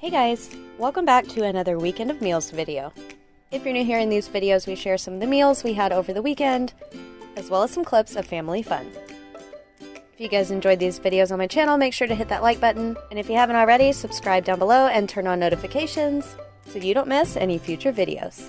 Hey guys, welcome back to another Weekend of Meals video. If you're new here, in these videos we share some of the meals we had over the weekend, as well as some clips of family fun. If you guys enjoyed these videos on my channel, make sure to hit that like button, and if you haven't already, subscribe down below and turn on notifications so you don't miss any future videos.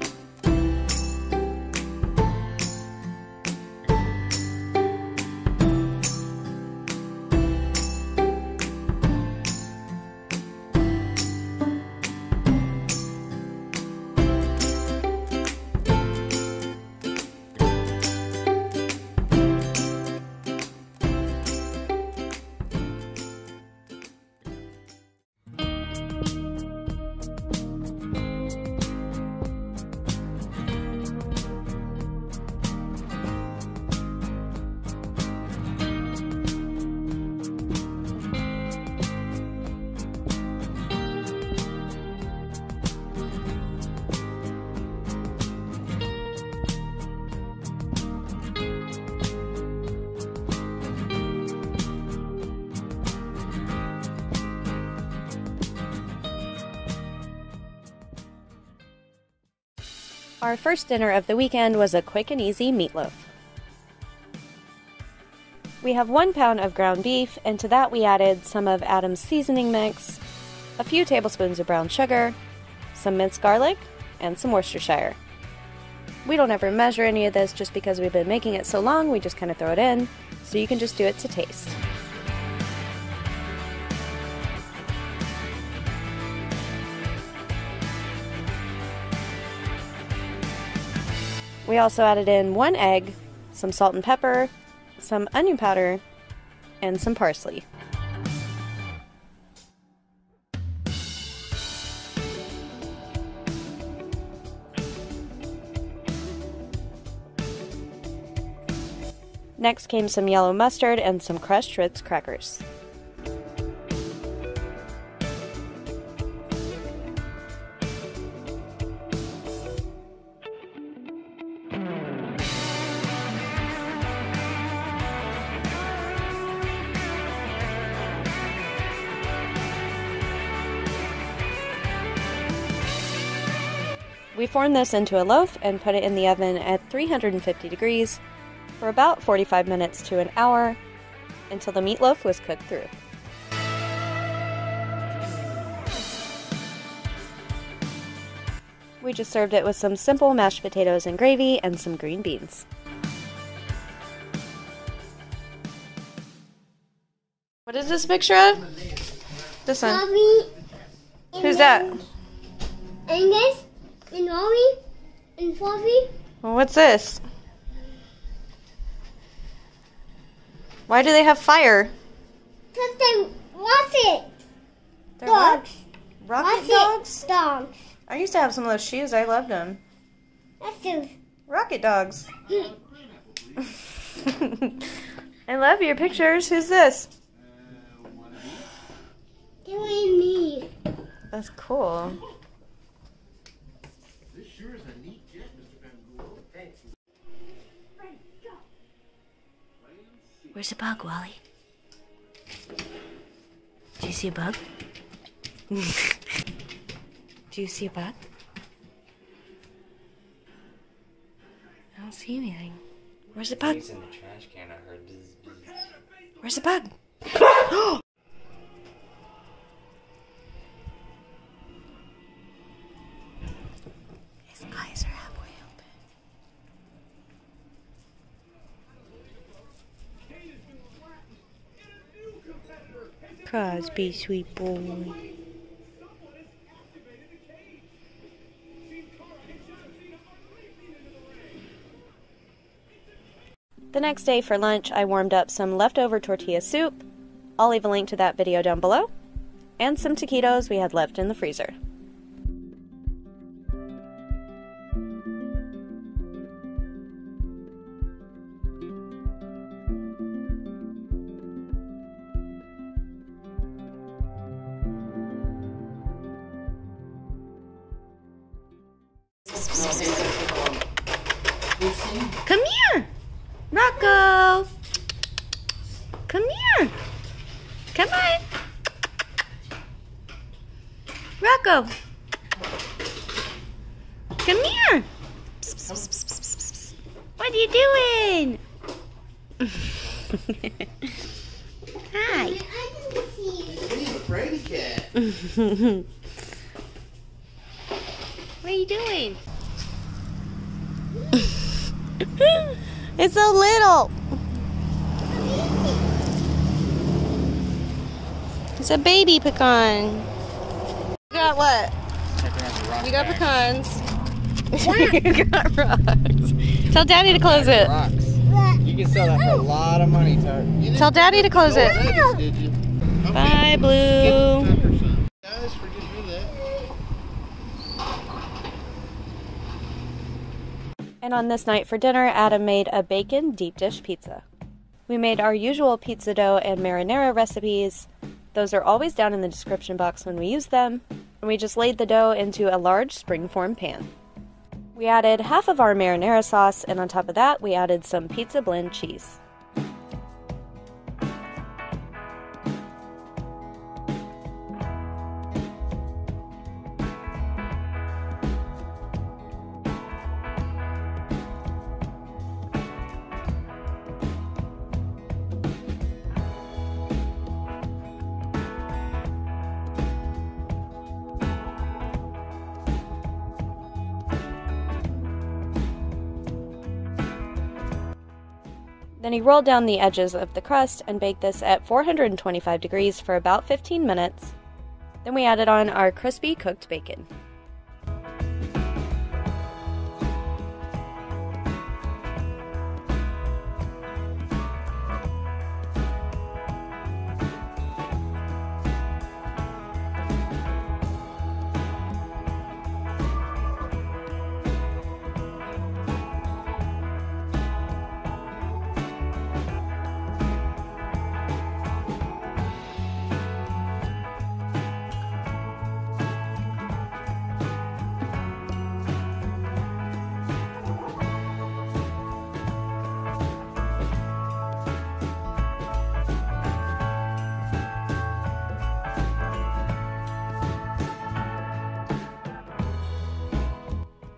Our first dinner of the weekend was a quick and easy meatloaf. We have 1 pound of ground beef, and to that we added some of Adam's seasoning mix, a few tablespoons of brown sugar, some minced garlic, and some Worcestershire. We don't ever measure any of this just because we've been making it so long, we just kind of throw it in, so you can just do it to taste. We also added in 1 egg, some salt and pepper, some onion powder, and some parsley. Next came some yellow mustard and some crushed Ritz crackers. We formed this into a loaf and put it in the oven at 350 degrees for about 45 minutes to an hour until the meatloaf was cooked through. We just served it with some simple mashed potatoes and gravy and some green beans. What is this picture of? This one. Mommy, who's that? Angus. And Mommy, and Fluffy. Well, what's this? Why do they have fire? Because they rocket dogs. Rocket dogs? Dogs. I used to have some of those shoes. I loved them. That's shoes. Rocket dogs. I love your pictures. Who's this? They're me. That's cool. Where's a bug, Wally? Do you see a bug? Do you see a bug? I don't see anything. Where's the bug? He's in the trash can. I heard this. Where's the bug? His eyes are halfway open. Crosby, sweet boy. The next day for lunch, I warmed up some leftover tortilla soup. I'll leave a link to that video down below, and some taquitos we had left in the freezer. Come here, Rocco. Come here. Come on. Rocco, come here. Psst, psst, psst, psst, psst. What are you doing? Hi. He's a pretty cat. What are you doing? It's so little. It's a baby pecan. You got what? You got pecans. You got rocks. Tell Daddy to close it. You can sell that for a lot of money, Tart. Tell Daddy to close it. Bye, Blue. And on this night for dinner, Adam made a bacon deep dish pizza. We made our usual pizza dough and marinara recipes. Those are always down in the description box when we use them. And we just laid the dough into a large springform pan. We added half of our marinara sauce, and on top of that, we added some pizza blend cheese. Then he rolled down the edges of the crust and baked this at 425 degrees for about 15 minutes. Then we added on our crispy cooked bacon.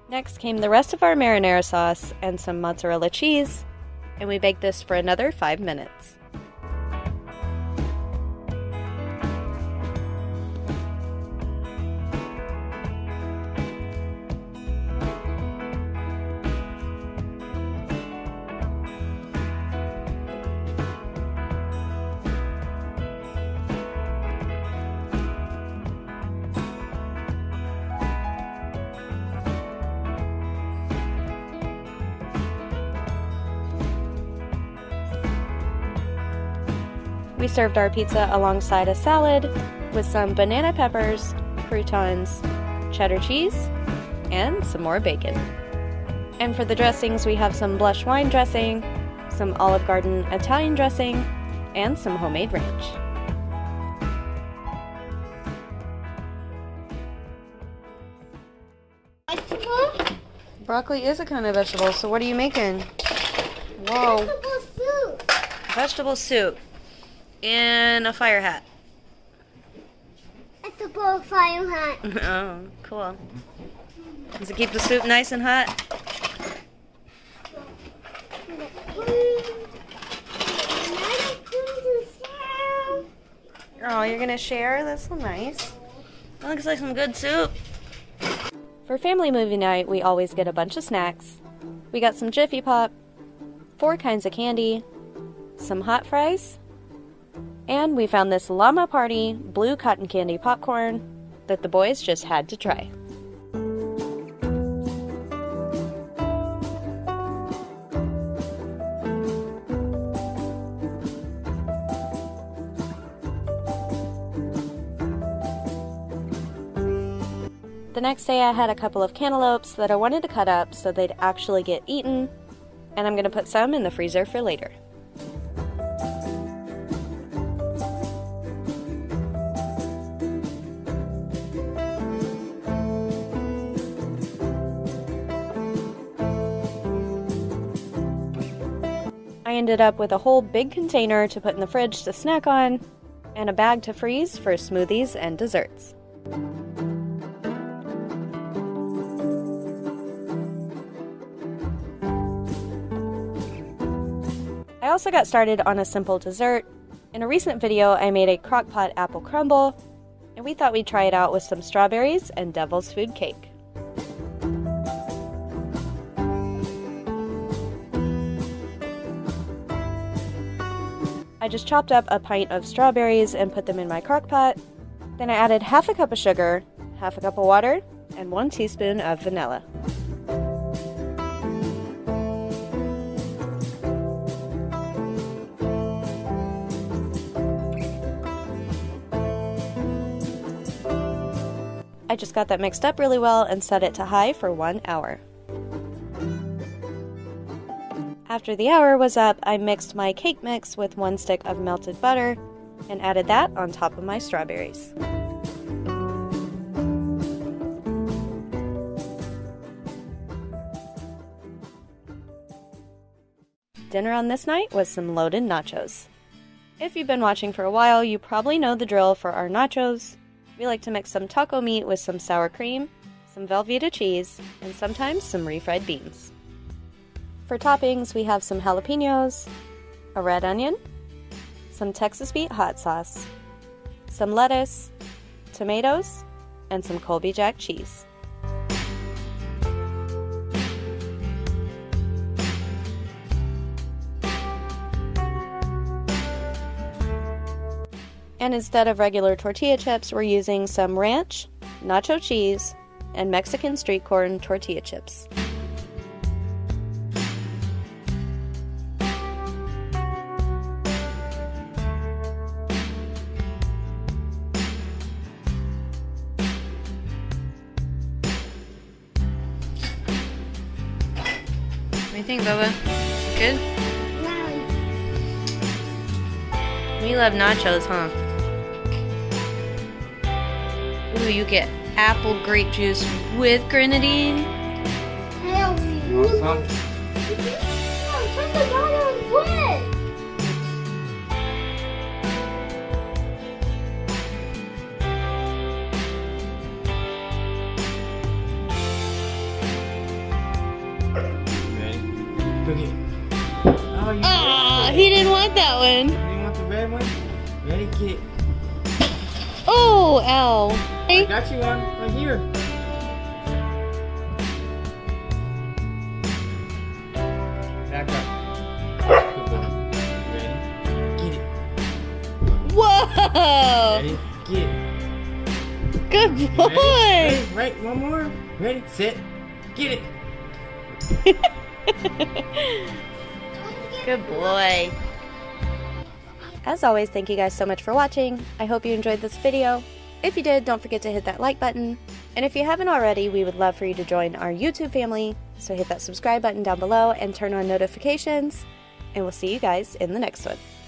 Next came the rest of our marinara sauce and some mozzarella cheese, and we baked this for another 5 minutes. We served our pizza alongside a salad with some banana peppers, croutons, cheddar cheese, and some more bacon. And for the dressings, we have some blush wine dressing, some Olive Garden Italian dressing, and some homemade ranch. Vegetable? Broccoli is a kind of vegetable, so what are you making? Whoa. Vegetable soup. Vegetable soup. And a fire hat. It's a bowl fire hat. Oh, cool. Does it keep the soup nice and hot? Oh, you're gonna share? That's so nice. That looks like some good soup. For family movie night, we always get a bunch of snacks. We got some Jiffy Pop, 4 kinds of candy, some hot fries, and we found this llama party blue cotton candy popcorn that the boys just had to try. The next day I had a couple of cantaloupes that I wanted to cut up so they'd actually get eaten, and I'm going to put some in the freezer for later. I ended up with a whole big container to put in the fridge to snack on, and a bag to freeze for smoothies and desserts. also got started on a simple dessert. In a recent video, I made a crock pot apple crumble, and we thought we'd try it out with some strawberries and devil's food cake. I just chopped up a pint of strawberries and put them in my crock pot. Then I added half a cup of sugar, half a cup of water, and 1 teaspoon of vanilla. I just got that mixed up really well and set it to high for 1 hour. After the hour was up, I mixed my cake mix with 1 stick of melted butter and added that on top of my strawberries. Dinner on this night was some loaded nachos. If you've been watching for a while, you probably know the drill for our nachos. We like to mix some taco meat with some sour cream, some Velveeta cheese, and sometimes some refried beans. For toppings, we have some jalapenos, a red onion, some Texas Pete hot sauce, some lettuce, tomatoes, and some Colby Jack cheese. And instead of regular tortilla chips, we're using some ranch, nacho cheese, and Mexican street corn tortilla chips. What do you think, Bubba? Good? Wow. We love nachos, huh? Ooh, you get apple grape juice with grenadine. You want some? Oh, he didn't want that one. You didn't want the red one? Ready, kid. Oh, ow. I got you one right here. Back up. Ready? Get it. Whoa! Ready? Get it. Good boy! Right, one more. Ready? Sit. Get it. Good boy. As always, thank you guys so much for watching. I hope you enjoyed this video. If you did, don't forget to hit that like button, and if you haven't already, we would love for you to join our YouTube family, so hit that subscribe button down below and turn on notifications, and we'll see you guys in the next one.